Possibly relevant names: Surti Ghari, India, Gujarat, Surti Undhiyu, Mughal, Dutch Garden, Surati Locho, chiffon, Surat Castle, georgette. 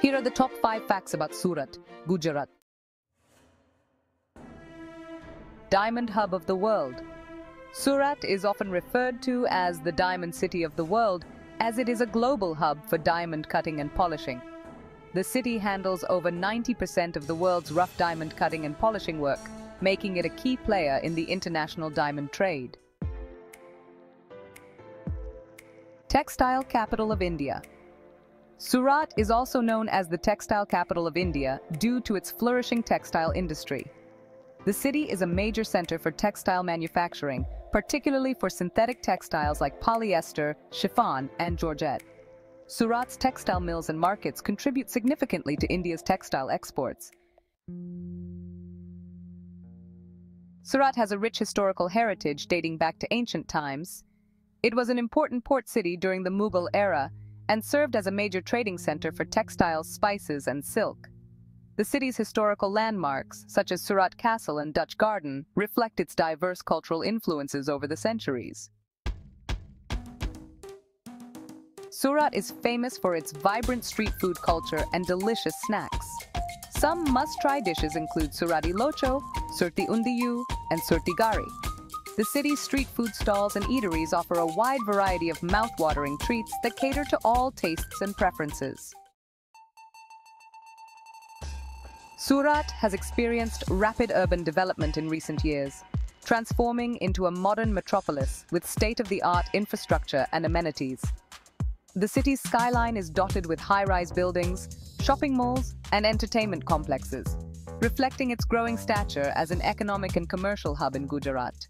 Here are the top 5 facts about Surat, Gujarat. Diamond hub of the world. Surat is often referred to as the diamond city of the world, as it is a global hub for diamond cutting and polishing. The city handles over 90% of the world's rough diamond cutting and polishing work, making it a key player in the international diamond trade. Textile capital of India. Surat is also known as the textile capital of India due to its flourishing textile industry. The city is a major center for textile manufacturing, particularly for synthetic textiles like polyester, chiffon, and georgette. Surat's textile mills and markets contribute significantly to India's textile exports. Surat has a rich historical heritage dating back to ancient times. It was an important port city during the Mughal era and served as a major trading center for textiles, spices, and silk. The city's historical landmarks, such as Surat Castle and Dutch Garden, reflect its diverse cultural influences over the centuries. Surat is famous for its vibrant street food culture and delicious snacks. Some must-try dishes include Surati Locho, Surti Undhiyu, and Surti Ghari. The city's street food stalls and eateries offer a wide variety of mouth-watering treats that cater to all tastes and preferences. Surat has experienced rapid urban development in recent years, transforming into a modern metropolis with state-of-the-art infrastructure and amenities. The city's skyline is dotted with high-rise buildings, shopping malls, and entertainment complexes, reflecting its growing stature as an economic and commercial hub in Gujarat.